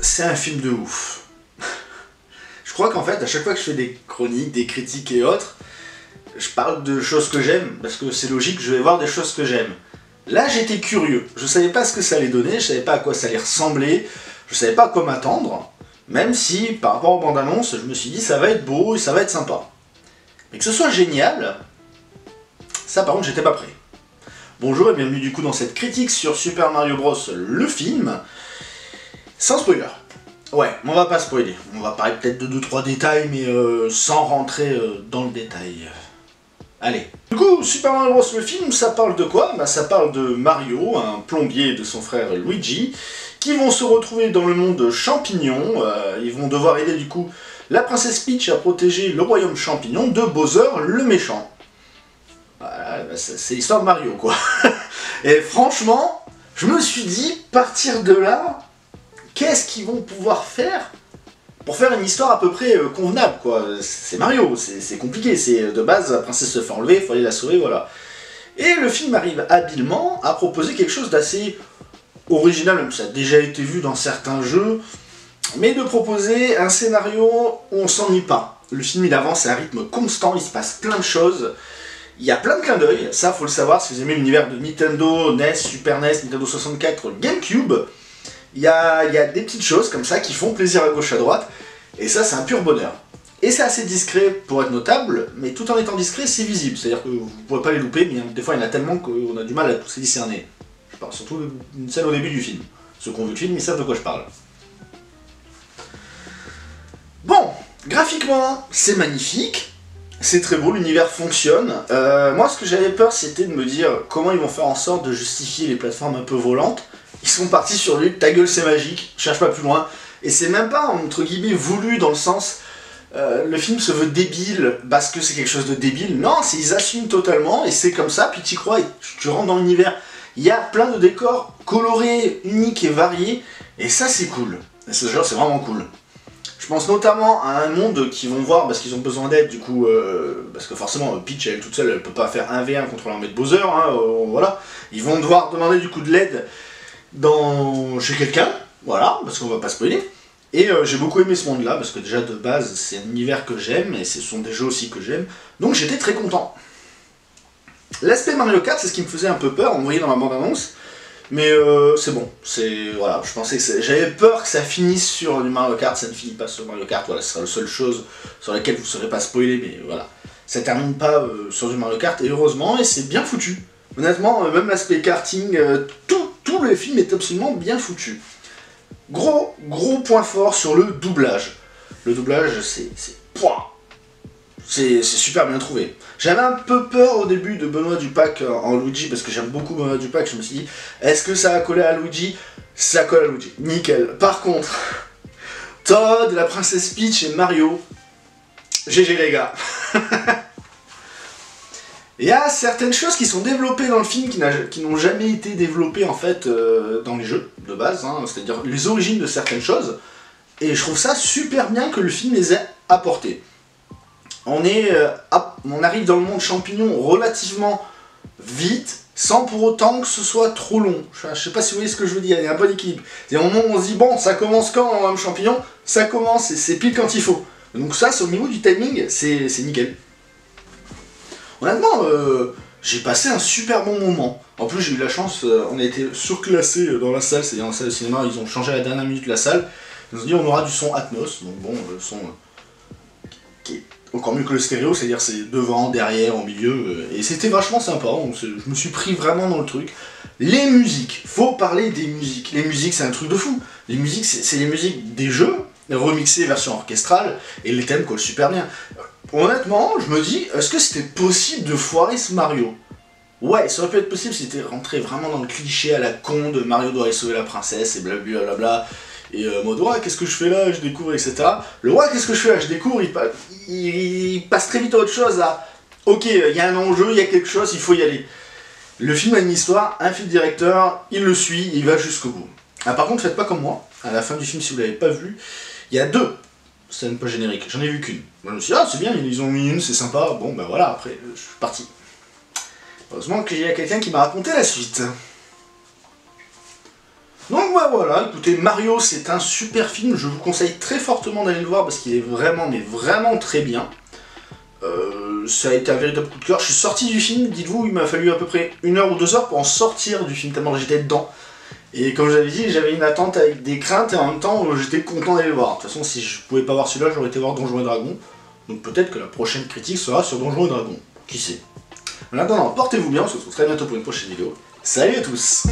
c'est un film de ouf. Je crois qu'en fait, à chaque fois que je fais des chroniques, des critiques et autres, je parle de choses que j'aime, parce que c'est logique, je vais voir des choses que j'aime. Là, j'étais curieux, je savais pas ce que ça allait donner, je savais pas à quoi ça allait ressembler, je savais pas à quoi m'attendre, même si, par rapport aux bandes annonces, je me suis dit, ça va être beau et ça va être sympa. Mais que ce soit génial, ça par contre, j'étais pas prêt. Bonjour et bienvenue du coup dans cette critique sur Super Mario Bros. Le film, sans spoiler. Ouais, on va pas spoiler, on va parler peut-être de 2-3 détails, mais sans rentrer dans le détail. Allez. Du coup, Super Mario Bros. Le film, ça parle de quoi? Bah, ça parle de Mario, un plombier, et de son frère Luigi, qui vont se retrouver dans le monde champignon. Ils vont devoir aider du coup la princesse Peach à protéger le royaume champignon de Bowser, le méchant. Voilà, bah, c'est l'histoire de Mario, quoi. Et franchement, je me suis dit, partir de là, qu'est-ce qu'ils vont pouvoir faire pour faire une histoire à peu près convenable, quoi. C'est Mario, c'est compliqué, c'est de base, la princesse se fait enlever, il faut aller la sauver, voilà. Et le film arrive habilement à proposer quelque chose d'assez original, même si ça a déjà été vu dans certains jeux, mais de proposer un scénario où on s'ennuie pas. Le film, il avance à un rythme constant, il se passe plein de choses, il y a plein de clins d'œil, ça faut le savoir, si vous aimez l'univers de Nintendo, NES, Super NES, Nintendo 64, GameCube, il y a des petites choses comme ça qui font plaisir à gauche à droite, et ça c'est un pur bonheur. Et c'est assez discret pour être notable, mais tout en étant discret c'est visible, c'est-à-dire que vous ne pouvez pas les louper, mais des fois il y en a tellement qu'on a du mal à tous les discerner. Je parle surtout de celle au début du film. Ceux qui ont vu le film, ils savent de quoi je parle. Bon, graphiquement c'est magnifique, c'est très beau, l'univers fonctionne. Moi ce que j'avais peur c'était de me dire comment ils vont faire en sorte de justifier les plateformes un peu volantes. Ils sont partis sur lui, ta gueule c'est magique, cherche pas plus loin. Et c'est même pas entre guillemets voulu dans le sens le film se veut débile parce que c'est quelque chose de débile. Non, c'est ils assument totalement et c'est comme ça, puis tu y crois et tu rentres dans l'univers. Il y a plein de décors colorés, uniques et variés, et ça c'est cool. Et ce genre c'est vraiment cool. Je pense notamment à un monde qu'ils vont voir parce qu'ils ont besoin d'aide du coup, parce que forcément Peach elle toute seule elle peut pas faire 1v1 contre l'armée de Bowser, hein, voilà. Ils vont devoir demander du coup de l'aide chez quelqu'un, voilà, parce qu'on va pas spoiler. Et j'ai beaucoup aimé ce monde là, parce que déjà de base c'est un univers que j'aime, et ce sont des jeux aussi que j'aime, donc j'étais très content. L'aspect Mario Kart c'est ce qui me faisait un peu peur, on voyait dans la bande annonce, mais c'est bon, c'est voilà, je pensais que j'avais peur que ça finisse sur du Mario Kart, ça ne finit pas sur Mario Kart, voilà, ce sera la seule chose sur laquelle vous ne serez pas spoilé, mais voilà, ça termine pas sur du Mario Kart, et heureusement, et c'est bien foutu. Honnêtement, même l'aspect karting, tout le film est absolument bien foutu. Gros point fort sur le doublage. Le doublage, c'est super bien trouvé. J'avais un peu peur au début de Benoît Dupac en Luigi, parce que j'aime beaucoup Benoît Dupac, je me suis dit, est-ce que ça a collé à Luigi? Ça colle à Luigi, nickel. Par contre, Todd, la princesse Peach et Mario, GG les gars. Il y a certaines choses qui sont développées dans le film qui n'ont jamais été développées en fait dans les jeux de base, hein, c'est-à-dire les origines de certaines choses, et je trouve ça super bien que le film les ait apportées. On arrive dans le monde champignon relativement vite, sans pour autant que ce soit trop long. Je sais pas si vous voyez ce que je veux dire, il y a un bon équilibre. Il y a un moment où on se dit bon, ça commence quand on a un champignon, ça commence et c'est pile quand il faut. Donc ça, c'est au niveau du timing, c'est nickel. Honnêtement, j'ai passé un super bon moment. En plus, j'ai eu la chance, on a été surclassé dans la salle, c'est-à-dire dans la salle de cinéma, ils ont changé à la dernière minute la salle. Ils nous ont dit on aura du son Atmos, donc bon, le son qui est encore mieux que le stéréo, c'est-à-dire c'est devant, derrière, au milieu, et c'était vachement sympa, je me suis pris vraiment dans le truc. Les musiques, faut parler des musiques. Les musiques, c'est un truc de fou. Les musiques, c'est les musiques des jeux, remixées version orchestrale, et les thèmes collent super bien. Honnêtement, je me dis, est-ce que c'était possible de foirer ce Mario? Ouais, ça aurait pu être possible si c'était rentré vraiment dans le cliché à la con de Mario doit aller sauver la princesse et blablabla. Et mode, ouais, qu'est-ce que je fais là? Je découvre, etc. Le ouais, qu'est-ce que je fais là? Je découvre, il passe très vite à autre chose. À ok, il y a un enjeu, il y a quelque chose, il faut y aller. Le film a une histoire, un fil directeur, il le suit, il va jusqu'au bout. Ah, par contre, faites pas comme moi. À la fin du film, si vous l'avez pas vu, il y a deux. C'est même pas générique, j'en ai vu qu'une. Je me suis dit, ah c'est bien, ils ont mis une, c'est sympa, bon ben voilà, après je suis parti. Heureusement qu'il y a quelqu'un qui m'a raconté la suite. Donc Donc bah voilà, écoutez, Mario c'est un super film, je vous conseille très fortement d'aller le voir parce qu'il est vraiment, mais vraiment très bien. Ça a été un véritable coup de cœur, je suis sorti du film, dites-vous, il m'a fallu à peu près 1 heure ou 2 heures pour en sortir du film tellement j'étais dedans. Et comme je l'avais dit, j'avais une attente avec des craintes et en même temps j'étais content d'aller le voir. De toute façon, si je pouvais pas voir celui-là, j'aurais été voir Donjons et Dragons. Donc peut-être que la prochaine critique sera sur Donjons et Dragons, qui sait. En attendant, portez-vous bien, on se retrouve très bientôt pour une prochaine vidéo. Salut à tous!